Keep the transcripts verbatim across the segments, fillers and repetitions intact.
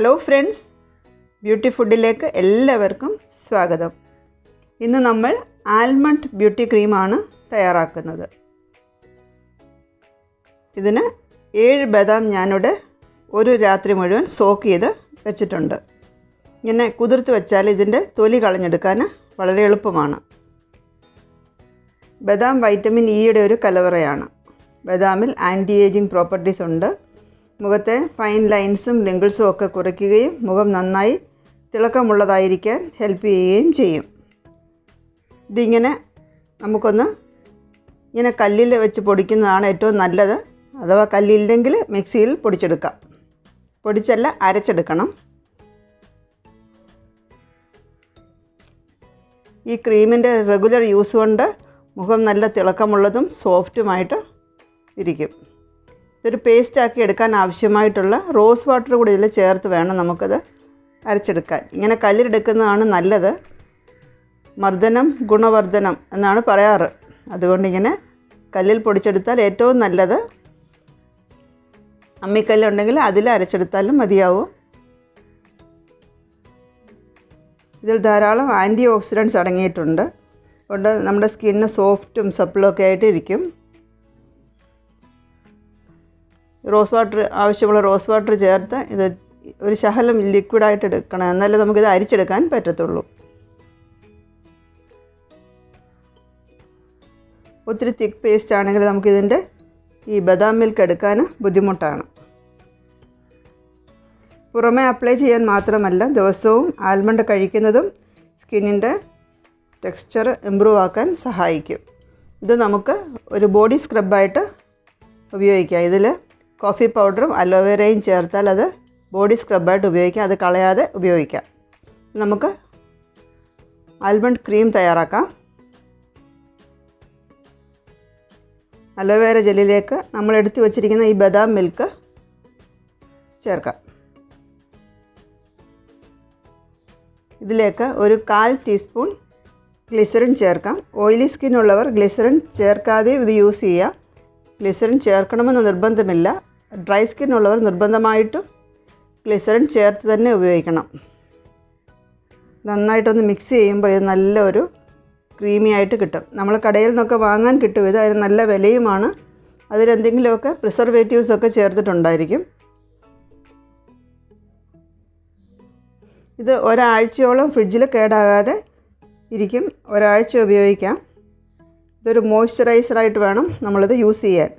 Hello friends, beauty ഫുഡിലേക്ക് എല്ലാവർക്കും സ്വാഗതം. ഇന്ന് നമ്മൾ ആൽമണ്ട് ബ്യൂട്ടി ക്രീമാണ് തയ്യാറാക്കുന്നത്. ഇതിന് ഏഴ് ബദാം ഞാനിവിടെ ഒരു രാത്രി മുഴുവൻ സോക്ക് ചെയ്ത് വെച്ചിട്ടുണ്ട്. ഇങ്ങനെ കുതിർത്ത് വെച്ചാൽ ഇതിൻ്റെ തൊലി കളഞ്ഞെടുക്കാൻ വളരെ എളുപ്പമാണ്. ബദാം വൈറ്റമിൻ ഇയുടെ ഒരു കലവറയാണ്. ബദാമിൽ ആൻറ്റി ഏജിങ് പ്രോപ്പർട്ടീസ് ഉണ്ട്. മുഖത്തെ ഫൈൻ ലൈൻസും റിങ്കിൾസും ഒക്കെ കുറയ്ക്കുകയും മുഖം നന്നായി തിളക്കമുള്ളതായിരിക്കാൻ ഹെൽപ്പ് ചെയ്യുകയും ചെയ്യും. ഇതിങ്ങനെ നമുക്കൊന്ന് ഇങ്ങനെ കല്ലിൽ വെച്ച് പൊടിക്കുന്നതാണ് ഏറ്റവും നല്ലത്. അഥവാ കല്ലില്ലെങ്കിൽ മിക്സിയിൽ പൊടിച്ചെടുക്കാം. പൊടിച്ചല്ല, അരച്ചെടുക്കണം. ഈ ക്രീമിൻ്റെ റെഗുലർ യൂസ് കൊണ്ട് മുഖം നല്ല തിളക്കമുള്ളതും സോഫ്റ്റുമായിട്ട് ഇരിക്കും. ഇതൊരു പേസ്റ്റാക്കി എടുക്കാൻ ആവശ്യമായിട്ടുള്ള റോസ് വാട്ടർ കൂടി ഇതിൽ ചേർത്ത് വേണം നമുക്കത് അരച്ചെടുക്കാൻ. ഇങ്ങനെ കല്ലിലെടുക്കുന്നതാണ് നല്ലത്. മർദ്ദനം ഗുണവർദ്ധനം എന്നാണ് പറയാറ്. അതുകൊണ്ട് ഇങ്ങനെ കല്ലിൽ പൊടിച്ചെടുത്താൽ ഏറ്റവും നല്ലത്. അമ്മിക്കല്ലുണ്ടെങ്കിൽ അതിൽ അരച്ചെടുത്താലും മതിയാവും. ഇതിൽ ധാരാളം ആൻറ്റി ഓക്സിഡൻസ് അടങ്ങിയിട്ടുണ്ട്. അതുകൊണ്ട് നമ്മുടെ സ്കിന്ന് സോഫ്റ്റും സപ്പിളൊക്കെ ആയിട്ട് ഇരിക്കും. റോസ് വാട്ടർ ആവശ്യമുള്ള റോസ് വാട്ടർ ചേർത്ത് ഇത് ഒരു ശകലം ലിക്വിഡായിട്ട് എടുക്കണം, എന്നാലേ നമുക്കിത് അരിച്ചെടുക്കാൻ പറ്റത്തുള്ളൂ. ഒത്തിരി തിക്ക് പേസ്റ്റ് ആണെങ്കിൽ നമുക്കിതിൻ്റെ ഈ ബദാം മിൽക്ക് എടുക്കാൻ ബുദ്ധിമുട്ടാണ്. പുറമേ അപ്ലൈ ചെയ്യാൻ മാത്രമല്ല, ദിവസവും ആൽമണ്ട് കഴിക്കുന്നതും സ്കിന്നിൻ്റെ ടെക്സ്ചർ ഇമ്പ്രൂവ് ആക്കാൻ സഹായിക്കും. ഇത് നമുക്ക് ഒരു ബോഡി സ്ക്രബായിട്ട് ഉപയോഗിക്കാം. ഇതിൽ കോഫി പൗഡറും അലോവേരയും ചേർത്താൽ അത് ബോഡി സ്ക്രബായിട്ട് ഉപയോഗിക്കാം. അത് കളയാതെ ഉപയോഗിക്കാം. നമുക്ക് ആൽമണ്ട് ക്രീം തയ്യാറാക്കാം. അലോവേര ജെല്ലിലേക്ക് നമ്മൾ എടുത്തു വച്ചിരിക്കുന്ന ഈ ബദാം മിൽക്ക് ചേർക്കാം. ഇതിലേക്ക് ഒരു കാൽ ടീസ്പൂൺ ഗ്ലിസറിൻ ചേർക്കാം. ഓയിലി സ്കിൻ ഉള്ളവർ ഗ്ലിസറിൻ ചേർക്കാതെ ഇത് യൂസ് ചെയ്യാം. ഗ്ലിസറിൻ ചേർക്കണമെന്ന് നിർബന്ധമില്ല. ഡ്രൈ സ്കിൻ ഉള്ളവർ നിർബന്ധമായിട്ടും ഗ്ലിസറിൻ ചേർത്ത് തന്നെ ഉപയോഗിക്കണം. നന്നായിട്ടൊന്ന് മിക്സ് ചെയ്യുമ്പോൾ ഇത് നല്ല ഒരു ക്രീമി ആയിട്ട് കിട്ടും. നമ്മൾ കടയിൽ നിന്നൊക്കെ വാങ്ങാൻ കിട്ടും. ഇത് അതിന് നല്ല വിലയുമാണ്. അതിലെന്തെങ്കിലുമൊക്കെ പ്രിസർവേറ്റീവ്സൊക്കെ ചേർത്തിട്ടുണ്ടായിരിക്കും. ഇത് ഒരാഴ്ചയോളം ഫ്രിഡ്ജിൽ കേടാകാതെ ഇരിക്കും. ഒരാഴ്ച ഉപയോഗിക്കാം. ഇതൊരു മോയ്സ്ചറൈസറായിട്ട് വേണം നമ്മളിത് യൂസ് ചെയ്യാൻ.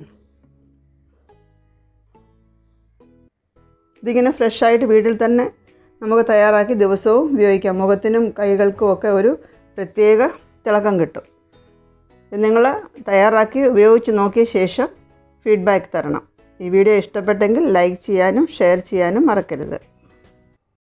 ഇതിങ്ങനെ ഫ്രഷായിട്ട് വീട്ടിൽ തന്നെ നമുക്ക് തയ്യാറാക്കി ദിവസവും ഉപയോഗിക്കാം. മുഖത്തിനും കൈകൾക്കും ഒക്കെ ഒരു പ്രത്യേക തിളക്കം കിട്ടും. നിങ്ങൾ തയ്യാറാക്കി ഉപയോഗിച്ച് നോക്കിയ ശേഷം ഫീഡ്ബാക്ക് തരണം. ഈ വീഡിയോ ഇഷ്ടപ്പെട്ടെങ്കിൽ ലൈക്ക് ചെയ്യാനും ഷെയർ ചെയ്യാനും മറക്കരുത്.